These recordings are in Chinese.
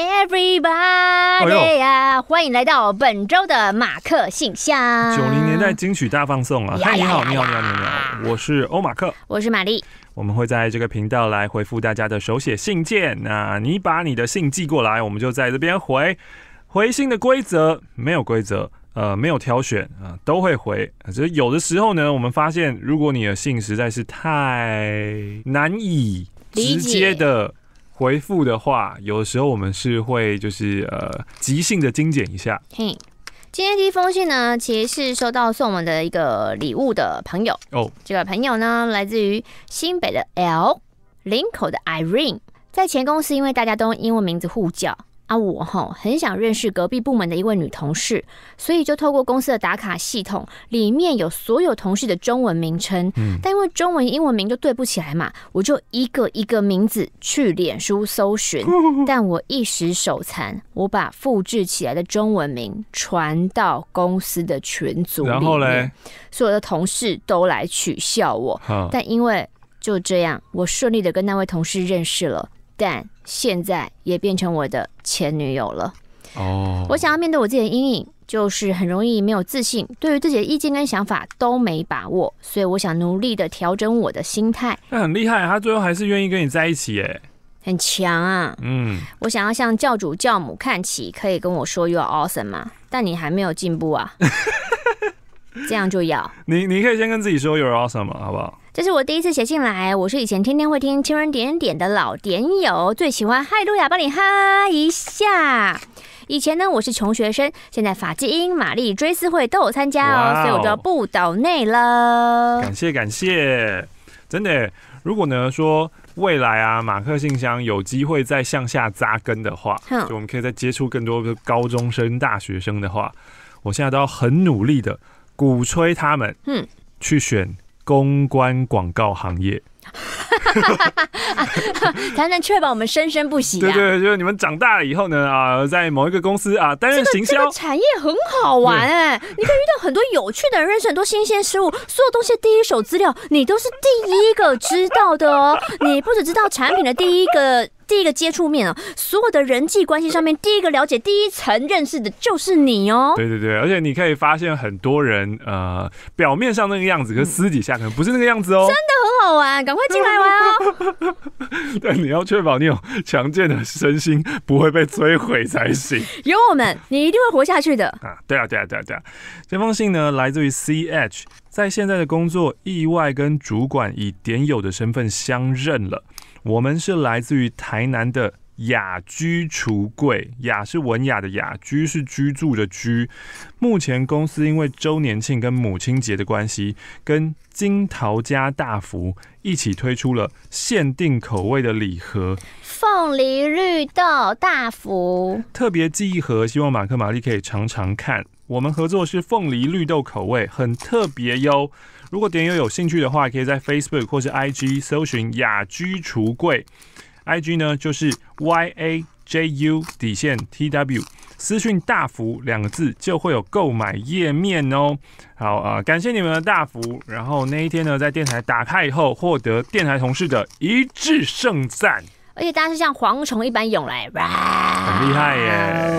Everybody 啊，欢迎来到本周的马克信箱。90年代金曲大放送啊！嗨，你好，你好，你好，你好，我是欧马克，我是玛丽。我们会在这个频道来回复大家的手写信件。那你把你的信寄过来，我们就在这边回。回信的规则没有规则。没有挑选啊，都会回。只是有的时候呢，我们发现，如果你的信实在是太难以直接的回复的话，有的时候我们是会就是即兴的精简一下。嘿，今天第一封信呢，其实是收到送我们的一个礼物的朋友哦。这个朋友呢，来自于新北的 L， 林口的 Irene， 在前公司因为大家都用英文名字互叫。啊，我吼很想认识隔壁部门的一位女同事，所以就透过公司的打卡系统，里面有所有同事的中文名称，但因为中文英文名就对不起来嘛，我就一个一个名字去脸书搜寻，但我一时手残，我把复制起来的中文名传到公司的群组里面，然后嘞，所有的同事都来取笑我，但因为就这样，我顺利的跟那位同事认识了。但现在也变成我的前女友了。哦，我想要面对我自己的阴影，就是很容易没有自信，对于自己的意见跟想法都没把握，所以我想努力的调整我的心态。那很厉害，他最后还是愿意跟你在一起耶，很强啊。嗯，我想要向教主教母看齐，可以跟我说 you are awesome 吗？但你还没有进步啊。这样就要你可以先跟自己说 you're awesome 嘛，好不好？这是我第一次写信来，我是以前天天会听情人点点的老点友，最喜欢嗨路亚，帮你哈一下。以前呢，我是穷学生，现在法基因、玛丽追思会都有参加哦， wow， 所以我就不岛内了。感谢感谢，真的。如果呢说未来啊，马克信箱有机会再向下扎根的话，就我们可以再接触更多高中生、大学生的话，我现在都要很努力的。鼓吹他们，去选公关广告行业，才能确保我们生生不息啊。对对，就是你们长大了以后呢，在某一个公司啊担任行销，这个产业很好玩哎，你可以遇到很多有趣的人，认识很多新鲜事物，所有东西的第一手资料你都是第一个知道的哦。你不只知道产品的第一个接触面啊，所有的人际关系上面，第一个了解、第一层认识的就是你哦。对对对，而且你可以发现很多人，表面上那个样子，可私底下可能不是那个样子哦。真的很好玩，赶快进来玩哦。但你要确保你有强健的身心不会被摧毁才行。有我们，你一定会活下去的啊！对啊，对啊，对啊，对啊！这封信呢，来自于 CH， 在现在的工作意外跟主管以点友的身份相认了。我们是来自于台南的雅居橱柜，雅是文雅的雅，居是居住的居。目前公司因为周年庆跟母亲节的关系，跟金桃家大福一起推出了限定口味的礼盒，凤梨绿豆大福特别记忆盒，希望马克玛丽可以尝尝看。我们合作是凤梨绿豆口味，很特别哟。如果点友有兴趣的话，可以在 Facebook 或是 IG 搜寻雅居橱柜 ，IG 呢就是 YAJU_TW， 私讯大福两个字就会有购买页面哦。好啊，感谢你们的大福。然后那一天呢，在电台打开以后，获得电台同事的一致盛赞。而且大家是像蝗虫一般涌来，很厉害耶！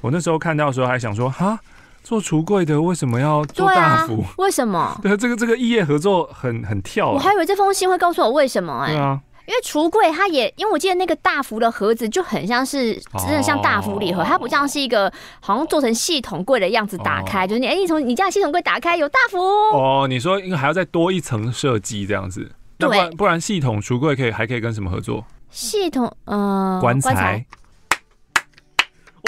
我那时候看到的时候还想说，哈。做橱柜的为什么要做大福？啊、为什么？对，这个异业合作很跳、啊。我还以为这封信会告诉我为什么哎、欸。对啊，因为橱柜它也，因为我记得那个大福的盒子就很像是真的像大福礼盒，它不像是一个好像做成系统柜的样子打开，就是你哎，从你家的系统柜打开有大福哦。你说应该还要再多一层设计这样子，对，不然系统橱柜还可以跟什么合作？系统棺材。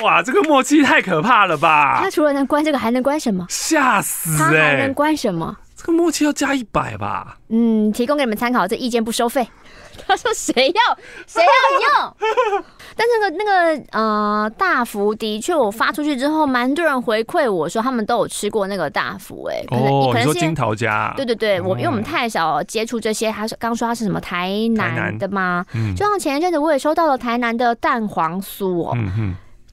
哇，这个默契太可怕了吧！他除了能关这个，还能关什么？吓死、欸！他还能关什么？这个默契要加100吧？嗯，提供给你们参考，这意见不收费。他说谁要用？但是那个大福的确，我发出去之后，蛮多人回馈我说他们都有吃过那个大福、欸，哎，哦，可能你说金桃家、啊，对对对，因为我们太少接触这些。他刚说他是什么台南的吗？就像前一阵子我也收到了台南的蛋黄酥哦。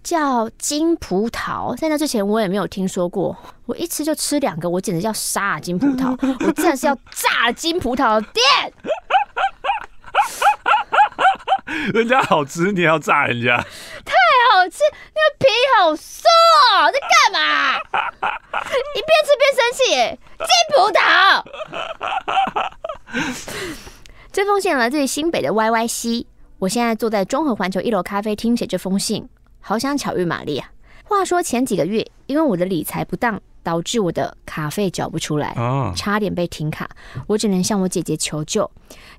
叫金葡萄，在那之前我也没有听说过。我一吃就吃2个，我简直要杀了金葡萄！我真的是要炸了金葡萄的店！人家好吃，你要炸人家，太辅导。这封信来自于新北的 YY 西，我现在坐在中和环球1楼咖啡厅写这封信，好想巧遇玛丽啊！话说前几个月，因为我的理财不当，导致我的卡费缴不出来，差点被停卡，我只能向我姐姐求救。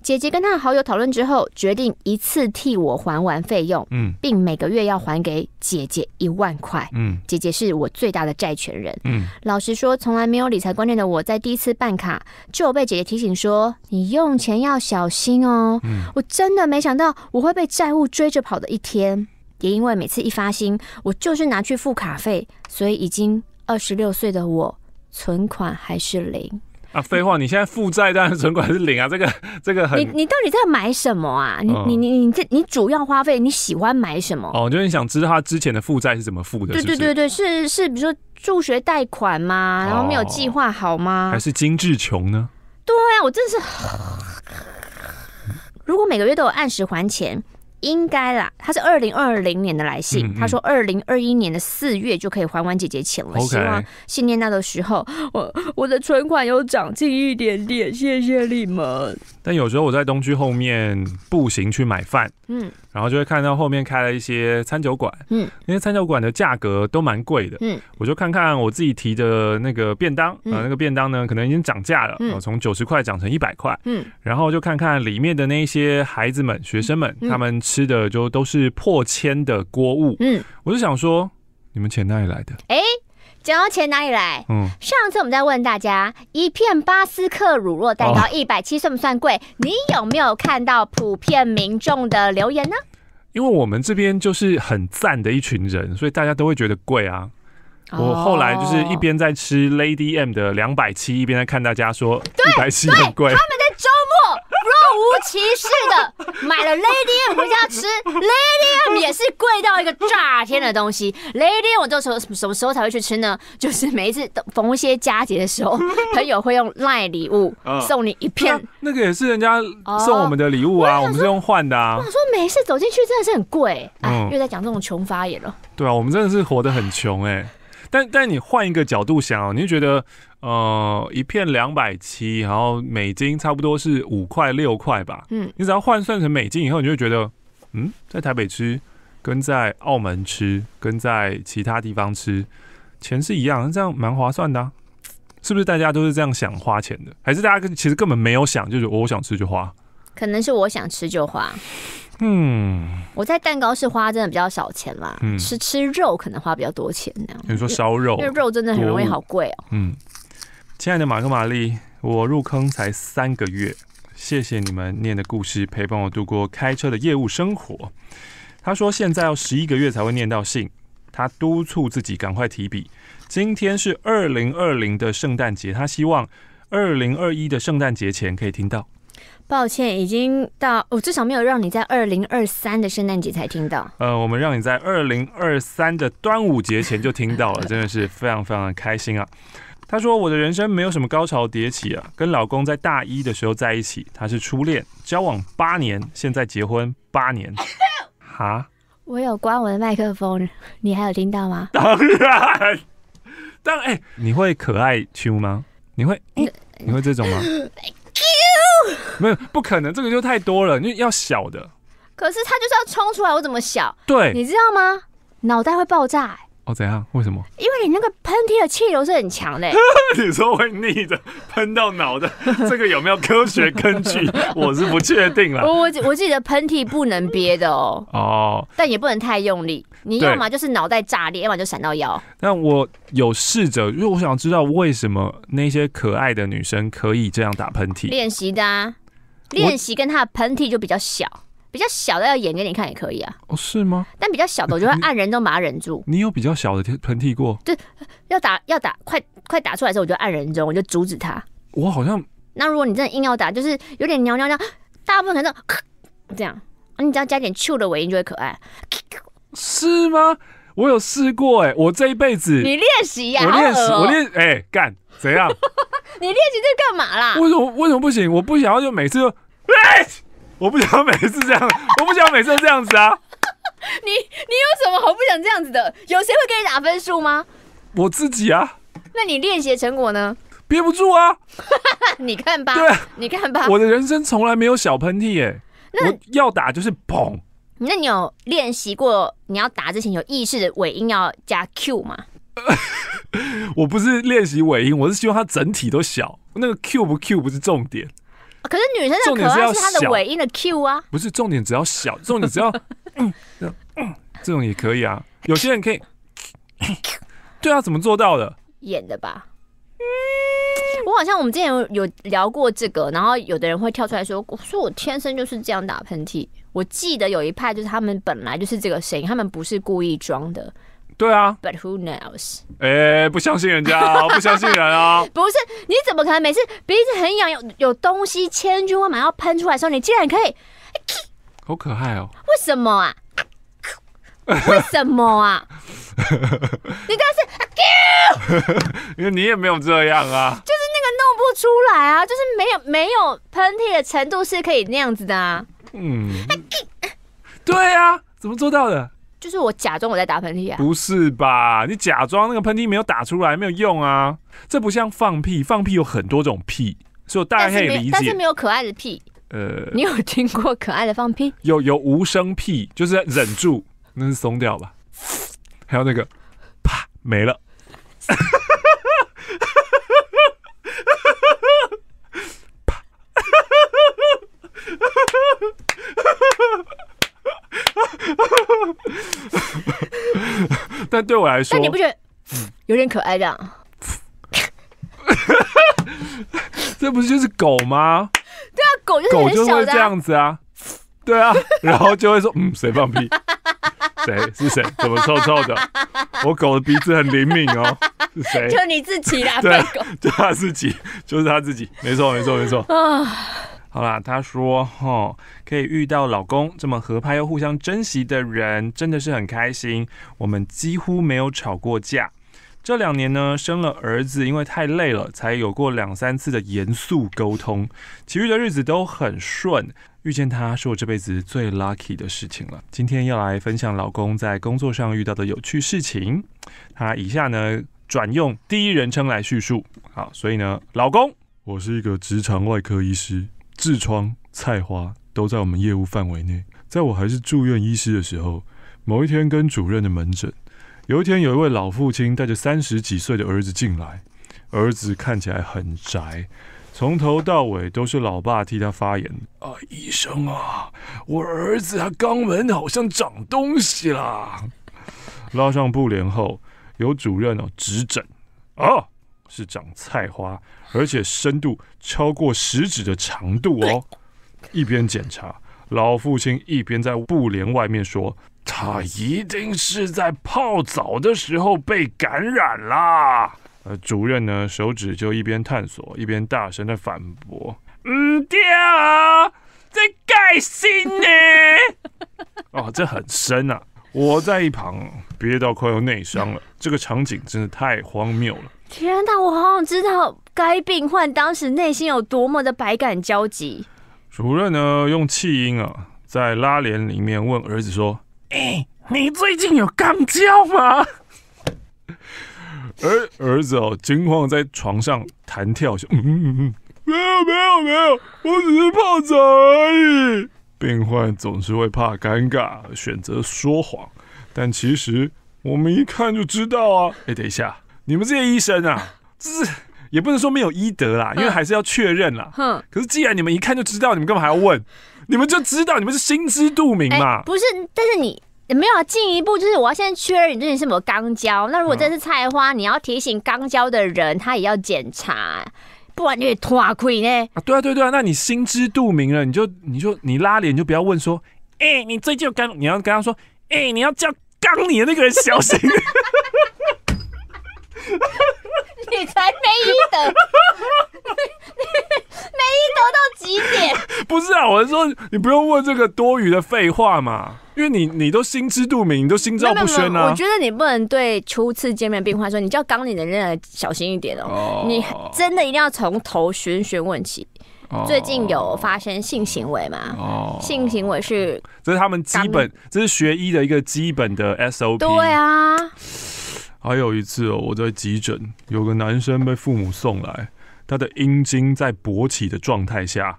姐姐跟她的好友讨论之后，决定一次替我还完费用，并每个月要还给姐姐1万块。姐姐是我最大的债权人。老实说，从来没有理财观念的我，在第一次办卡就有被姐姐提醒说：“你用钱要小心哦。”我真的没想到我会被债务追着跑的一天，也因为每次一发薪，我就是拿去付卡费，所以已经。26岁的我，存款还是零啊！废话，你现在负债，当然存款是零啊！这个很……你到底在买什么啊？你主要花费你喜欢买什么？哦，就是你想知道他之前的负债是怎么付的？对，是，比如说助学贷款吗？然后没有计划好吗？还是精致穷呢？对啊，我真的是，如果每个月都有按时还钱。应该啦，他是2020年的来信，他说2021年的4月就可以还完姐姐钱了。希望信念那个时候，我的存款有长进一点点，谢谢你们。但有时候我在东区后面步行去买饭，然后就会看到后面开了一些餐酒馆，那些餐酒馆的价格都蛮贵的，我就看看我自己提的那个便当，那个便当呢可能已经涨价了，从90块涨成100块，然后就看看里面的那些孩子们、学生们，他们。吃的就都是破千的锅物，我就想说，你们钱哪里来的？哎，讲到钱哪里来，上次我们在问大家，一片巴斯克乳酪蛋糕170算不算贵？你有没有看到普遍民众的留言呢？因为我们这边就是很赞的一群人，所以大家都会觉得贵啊。我后来就是一边在吃 Lady M 的270，一边在看大家说170很贵。他们在周末若无其事的买了 Lady M 回家吃 ，Lady M 也是贵到一个炸天的东西。Lady M 我都什么时候才会去吃呢？就是每一次逢一些佳节的时候，朋友会用 LINE 礼物送你一片，那个也是人家送我们的礼物啊，我们是用换的啊。我想说每一次走进去真的是很贵，又在讲这种穷发言了。对啊，我们真的是活得很穷哎。但你换一个角度想哦，你就觉得一片270，然后美金差不多是5块6块吧，你只要换算成美金以后，你就会觉得，在台北吃，跟在澳门吃，跟在其他地方吃，钱是一样，这样蛮划算的啊，是不是？大家都是这样想花钱的，还是大家其实根本没有想，就是我想吃就花？可能是我想吃就花。我在蛋糕是花真的比较少钱啦，吃肉可能花比较多钱那样。你说烧肉，因为肉真的很容易好贵哦。亲爱的马克玛丽，我入坑才3个月，谢谢你们念的故事陪伴我度过开车的业务生活。他说现在要11个月才会念到信，他督促自己赶快提笔。今天是2020的圣诞节，他希望2021的圣诞节前可以听到。抱歉，已经到我至少没有让你在2023的圣诞节才听到。我们让你在2023的端午节前就听到了，真的是非常非常的开心啊！他说我的人生没有什么高潮迭起啊，跟老公在大一的时候在一起，他是初恋，交往8年，现在结婚8年。哈，我有关我的麦克风，你还有听到吗？当然，你会可爱 Q 吗？你会这种吗？没有，不可能，这个就太多了，你要小的。可是他就是要冲出来，我怎么小？对，你知道吗？脑袋会爆炸、欸。哦，怎样？为什么？因为你那个喷嚏的气流是很强的、欸。你说会逆着喷到脑袋，这个有没有科学根据？我是不确定了。我记得喷嚏不能憋的哦。哦。但也不能太用力，你要嘛就是脑袋炸裂，要么就闪到腰。那我有试着，因为我想知道为什么那些可爱的女生可以这样打喷嚏。练习的啊。练习跟他的喷嚏就比较小，比较小的要演给你看也可以啊。哦，是吗？但比较小的我就会按人中把它忍住。你有比较小的喷嚏过？对，要打，快打出来的时候我就按人中，我就阻止他。我好像……那如果你真的硬要打，就是有点尿尿尿，大部分可能这样，你只要加点 “q” 的尾音就会可爱。是吗？我有试过哎、欸，我这一辈子……你练习呀，我练习，哎，干怎样？你练习这干嘛啦？为什么不行？我不想要就每次就，我不想要每次这样，我不想要每次这样子啊！你有什么好不想这样子的？有谁会给你打分数吗？我自己啊。那你练习的成果呢？憋不住啊！你看吧，对、啊，你看吧，我的人生从来没有小喷嚏耶、欸，我要打就是砰。那你有练习过你要打之前有意识的尾音要加 Q 吗？我不是练习尾音，我是希望它整体都小，那个 Q 不 Q 不是重点。可是女生的可爱是她的尾音的 Q 啊，不是重点，只要小，重点只要这种也可以啊。有些人可以，对啊，怎么做到的？演的吧。我好像我们之前有聊过这个，然后有的人会跳出来说，我说我天生就是这样打喷嚏。我记得有一派就是他们本来就是这个声音，他们不是故意装的。对啊 ，But who knows？ 哎、欸，不相信人家、啊，不相信人啊！不是，你怎么可能每次鼻子很痒，有东西千军万马要喷出来的时候，你竟然可以，好可爱哦！为什么啊？为什么啊？你刚才是啊，因为你也没有这样啊，就是那个弄不出来啊，就是没有喷嚏的程度是可以那样子的啊。嗯，对啊，怎么做到的？就是我假装我在打喷嚏啊！不是吧？你假装那个喷嚏没有打出来没有用啊！这不像放屁，放屁有很多种屁，所以我大概可以理解。但是没有可爱的屁。你有听过可爱的放屁？有无声屁，就是忍住，那是松掉吧。还有那个，啪没了。啪。但对我来说，但你不觉得有点可爱这样？这不是就是狗吗？对啊，狗就是很小的、啊、狗就会这样子啊，对啊，然后就会说谁放屁？谁是谁？怎么臭臭的？我狗的鼻子很灵敏哦，是谁？就你自己啦，对、啊，就他自己，就是他自己，没错，没错，没错。好啦，他说哦，可以遇到老公这么合拍又互相珍惜的人，真的是很开心。我们几乎没有吵过架。这2年呢，生了儿子，因为太累了，才有过2、3次的严肃沟通。其余的日子都很顺。遇见他是我这辈子最 lucky 的事情了。今天要来分享老公在工作上遇到的有趣事情。他以下呢，转用第一人称来叙述。好，所以呢，老公，我是一个直肠外科医师。痔疮、菜花都在我们业务范围内。在我还是住院医师的时候，某一天跟主任的门诊，有一天有一位老父亲带着30几岁的儿子进来，儿子看起来很宅，从头到尾都是老爸替他发言。啊，医生啊，我儿子他肛门好像长东西啦。拉上布帘后，由主任指诊。啊！是长菜花，而且深度超过食指的长度哦。一边检查，老父亲一边在布帘外面说：“他一定是在泡澡的时候被感染啦。”主任呢，手指就一边探索，一边大声的反驳：“唔对啊，这盖新呢？哦，这很深啊！”我在一旁憋到快要内伤了，这个场景真的太荒谬了。天哪！我好想知道该病患当时内心有多么的百感交集。主任呢，用气音啊，在拉帘里面问儿子说：“你最近有肛交吗？”儿子哦，惊慌在床上弹跳，说：“没有，我只是泡澡而已。”病患总是会怕尴尬，选择说谎，但其实我们一看就知道啊。等一下。你们这些医生啊，就是也不能说没有医德啦，因为还是要确认啦。可是既然你们一看就知道，你们干嘛还要问？你们就知道，你们是心知肚明嘛。不是，但是你没有进一步，就是我要先确认你最近是没有肛交。那如果真是菜花，你要提醒肛交的人，他也要检查，不然你会拖亏呢。对啊，那你心知肚明了，你拉脸就不要问说，你最近有肛，你要跟他说，你要叫肛你的那个人小心。你才没医德，没医德到极点。不是啊，我是说你不用问这个多余的废话嘛，因为你都心知肚明，你都心照不宣啊。我觉得你不能对初次见面的病患说，你叫刚你的人小心一点哦。你真的一定要从头询问起。最近有发生性行为吗？性行为是这是他们基本，这是学医的一个基本的 SOP。对啊。还有一次哦，我在急诊，有个男生被父母送来，它的阴茎在勃起的状态下，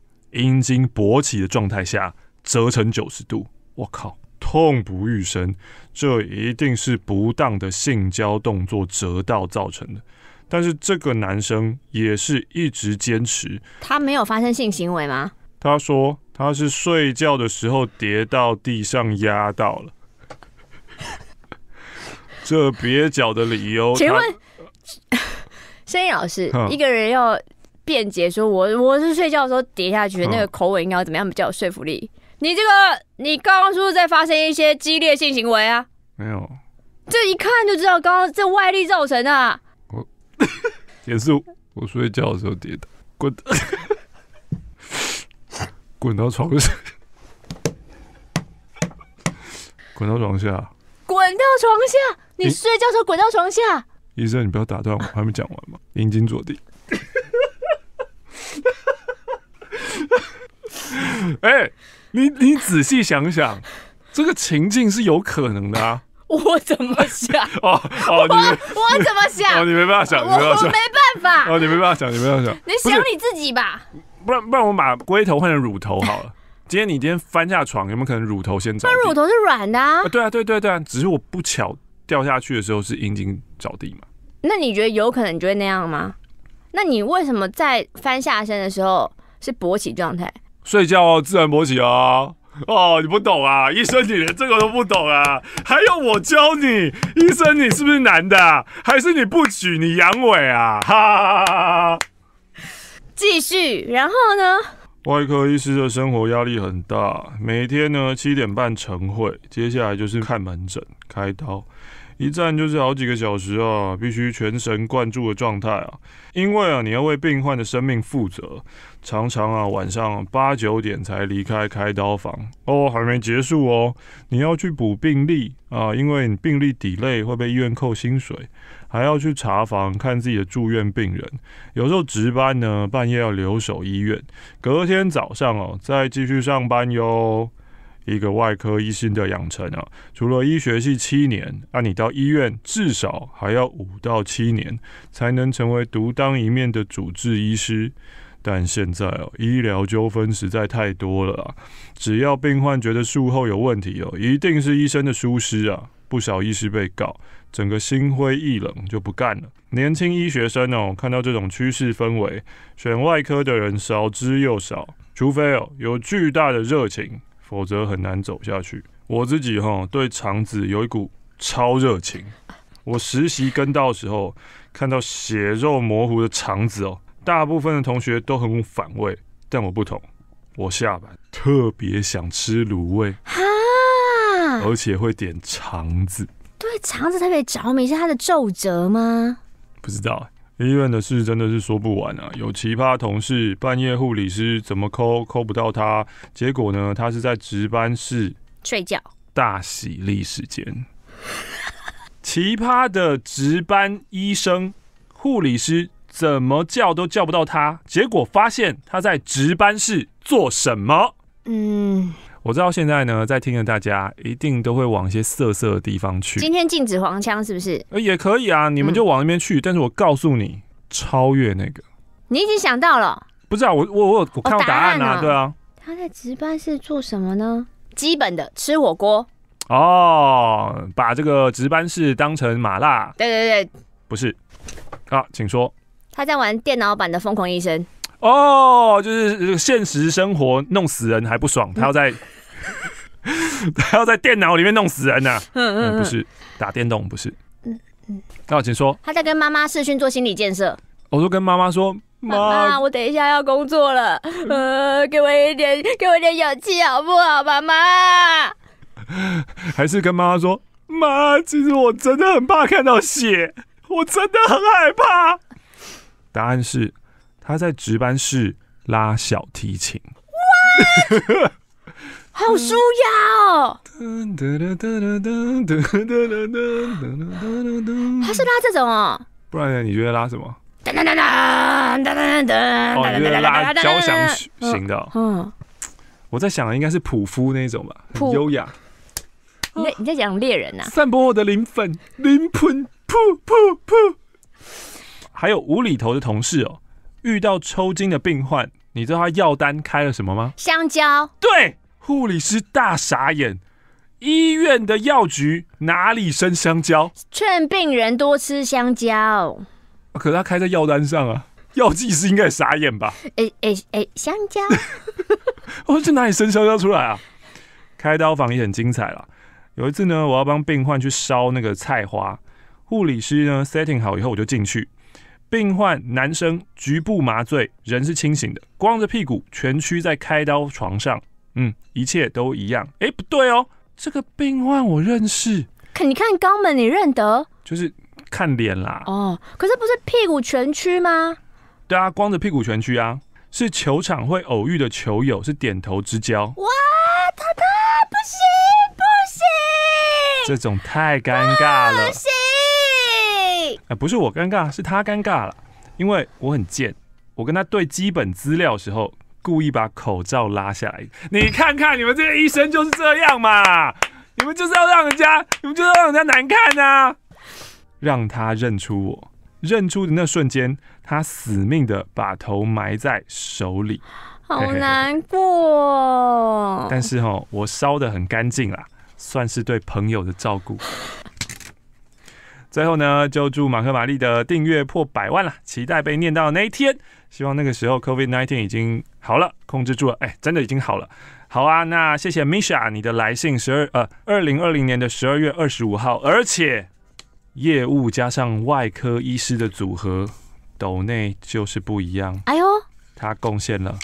折成90度，我靠，痛不欲生。这一定是不当的性交动作折到造成的。但是这个男生也是一直坚持，他没有发生性行为吗？他说他是睡觉的时候跌到地上压到了。这蹩脚的理由，请问声音老师，一个人要辩解说我是睡觉的时候跌下去，那个口吻应该要怎么样比较有说服力？你这个，你刚刚是不是在发生一些激烈性行为啊？没有，这一看就知道，刚刚这外力造成的、啊。也是我睡觉的时候跌的，滚到床上，你睡觉的时候滚到床下。医生，你不要打断我，还没讲完吗？阴茎着地。哎、欸，你仔细想想，这个情境是有可能的啊。我怎么想？我怎么想？哦，你没办法想，我没办法。哦，你没办法想，你想你自己吧。不然我们把龟头换成乳头好了。今天翻下床，有没有可能乳头先着地？那乳头是软的啊。对啊，对啊，只是我不巧掉下去的时候是阴茎着地嘛。那你觉得有可能你就会那样吗？那你为什么在翻下身的时候是勃起状态？睡觉哦，自然勃起哦。哦，你不懂啊，医生，你连这个都不懂啊！还要我教你？医生，你是不是男的、啊？还是你不举你阳痿啊？哈哈哈哈！继续，然后呢？外科医师的生活压力很大，每天呢7点半晨会，接下来就是看门诊、开刀，一站就是好几个小时啊，必须全神贯注的状态啊，因为啊你要为病患的生命负责，常常啊晚上8、9点才离开开刀房哦，还没结束哦，你要去补病历啊，因为你病历delay会被医院扣薪水。还要去查房看自己的住院病人，有时候值班呢，半夜要留守医院，隔天早上哦再继续上班哟。一个外科医生的养成啊，除了医学系7年，啊你到医院至少还要5到7年才能成为独当一面的主治医师。但现在哦，医疗纠纷实在太多了啊，只要病患觉得术后有问题哦，一定是医生的疏失啊。不少医师被告，整个心灰意冷就不干了。年轻医学生哦，看到这种趋势氛围，选外科的人少之又少，除非哦有巨大的热情，否则很难走下去。我自己哦对肠子有一股超热情，我实习跟到的时候，看到血肉模糊的肠子哦，大部分的同学都很反胃，但我不同，我下班特别想吃卤味。而且会点肠子，对肠子特别着迷，是它的皱褶吗？不知道，医院的事真的是说不完啊！有奇葩同事，半夜护理师怎么抠不到他，结果呢，他是在值班室睡觉。大洗力时间，奇葩的值班医生、护理师怎么叫都叫不到他，结果发现他在值班室做什么？嗯。我知道现在呢，在听的大家一定都会往一些色色的地方去。今天禁止黄腔是不是？也可以啊，你们就往那边去。但是我告诉你，超越那个。你已经想到了？不是啊，我看到答案啊，对啊。他在值班室做什么呢？基本的吃火锅。哦，把这个值班室当成麻辣。对。不是啊，请说。他在玩电脑版的《疯狂医生》。哦，就是现实生活弄死人还不爽，他要在电脑里面弄死人啊。不是打电动，不是。那请说。他在跟妈妈视讯做心理建设。我说跟妈妈说，妈，我等一下要工作了，给我一点勇气好不好，妈妈？还是跟妈妈说，妈，其实我真的很怕看到血，我真的很害怕。答案是。他在值班室拉小提琴，哇，好舒雅哦！他是拉这种哦，不然呢？你觉得拉什么？哦，你觉得拉交响型的？嗯，我在想的应该是普夫那种吧，很优雅。你在讲猎人呐？散播我的灵魂，噗噗噗！还有无厘头的同事哦。遇到抽筋的病患，你知道他药单开了什么吗？香蕉。对，护理师大傻眼。医院的药局哪里生香蕉？劝病人多吃香蕉。可是他开在药单上啊，药剂师应该也傻眼吧？香蕉。我说这哪里生香蕉出来啊？开刀房也很精彩啦。有一次呢，我要帮病患去烧那个菜花，护理师呢 setting 好以后我就进去。病患男生局部麻醉，人是清醒的，光着屁股蜷曲在开刀床上。一切都一样。不对哦。这个病患我认识，可你看肛门你认得，就是看脸啦。哦，可是不是屁股蜷曲吗？对啊，光着屁股蜷曲啊，是球场会偶遇的球友，是点头之交。哇，他不行不行，这种太尴尬了。不行，不是我尴尬，是他尴尬了，因为我很贱，我跟他对基本资料的时候。故意把口罩拉下来，你看看你们这个医生就是这样嘛，你们就是要让人家难看啊！让他认出我，认出的那瞬间，他死命的把头埋在手里，好难过哦。但是哦，我烧得很干净啦，算是对朋友的照顾。最后呢，就祝马克玛丽的订阅破100万了，期待被念到的那一天。希望那个时候 COVID-19 已经好了，控制住了，真的已经好了。好啊，那谢谢 Misha 你的来信，2020年12月25号，而且业务加上外科医师的组合，斗内就是不一样。哎呦，他贡献了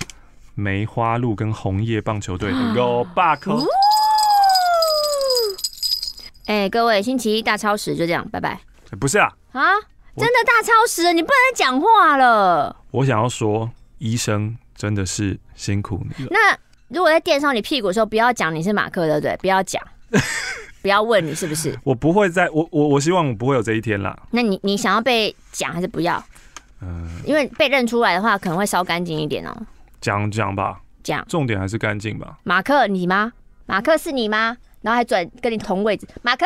梅花鹿跟红叶棒球队的500颗。各位，星期一大超时就这样，拜拜。不是啊，真的大超时了，你不能再讲话了。我想要说，医生真的是辛苦你了。那如果在电上你屁股的时候，不要讲你是马克，对不对？不要讲，不要问你是不是。我不会在，我希望我不会有这一天啦。那你想要被讲还是不要？因为被认出来的话，可能会烧干净一点哦。讲吧，讲。重点还是干净吧。马克，你吗？马克是你吗？然后还转跟你同位置，马克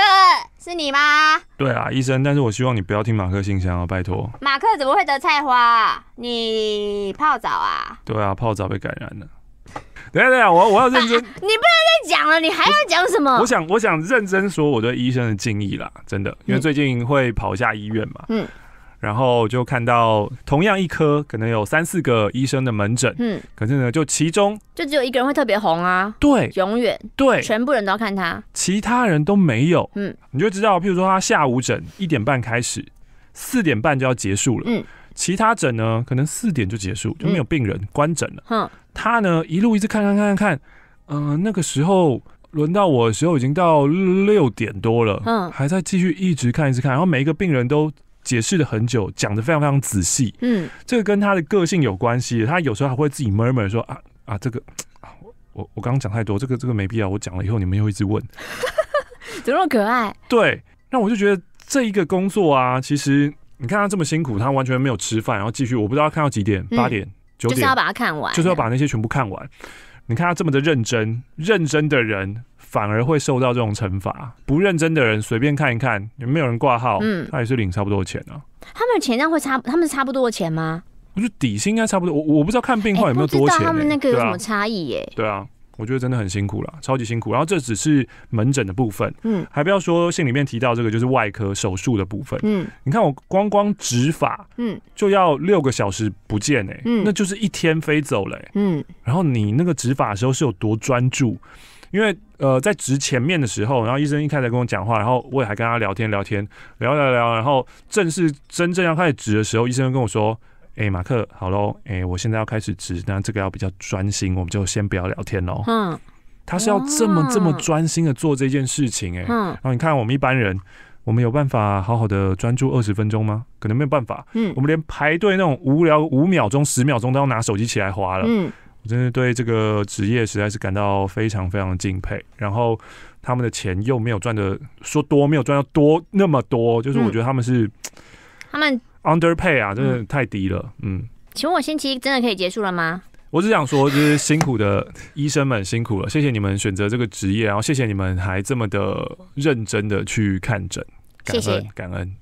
是你吗？对啊，医生，但是我希望你不要听马克信箱啊，拜托。马克怎么会得菜花啊？你泡澡啊？对啊，泡澡被感染了。等一下，我要认真。你不能再讲了，你还要讲什么？我想认真说我对医生的敬意啦，真的，因为最近会跑一下医院嘛。然后就看到同样一科可能有3、4个医生的门诊，可是呢，就其中就只有一个人会特别红啊，对，永远对，全部人都要看他，其他人都没有，你就知道，譬如说他下午诊1点半开始，4点半就要结束了，其他诊呢可能4点就结束，就没有病人，关诊了，他呢一路一直看，那个时候。轮到我的时候已经到6点多了，还在继续一直看，然后每一个病人都解释了很久，讲得非常非常仔细，这个跟他的个性有关系，他有时候还会自己 murmur 说我刚刚讲太多，这个没必要，我讲了以后你们又一直问，怎么那么可爱？对，那我就觉得这一个工作啊，其实你看他这么辛苦，他完全没有吃饭，然后继续，我不知道看到几点，8点、9点，就是要把它看完，就是要把那些全部看完。你看他这么的认真的人反而会受到这种惩罚。不认真的人随便看一看，有没有人挂号，他也是领差不多的钱啊。他们钱上会差，他们是差不多的钱吗？我觉得底薪应该差不多。我不知道看病患有没有多钱，不知道他们那个有什么差异耶。对啊，我觉得真的很辛苦啦，超级辛苦。然后这只是门诊的部分，还不要说信里面提到这个就是外科手术的部分，你看我光植发，就要6个小时不见那就是1天飞走了然后你那个植发的时候是有多专注，因为在植前面的时候，然后医生一开始跟我讲话，然后我也还跟他聊天，然后真正要开始植的时候，医生跟我说。马克，好咯，我现在要开始植，那这个要比较专心，我们就先不要聊天咯。他是要这么专心的做这件事情然后你看我们一般人，我们有办法好好的专注20分钟吗？可能没有办法。我们连排队那种无聊5秒钟、10秒钟都要拿手机起来滑了。我真的对这个职业实在是感到非常非常敬佩。然后他们的钱又没有赚的，说多没有赚到多那么多，就是我觉得他们是他们。underpay 啊，真的太低了。请问我星期一真的可以结束了吗？我只想说，就是辛苦的医生们辛苦了，谢谢你们选择这个职业，然后谢谢你们还这么的认真的去看诊，感恩，感恩。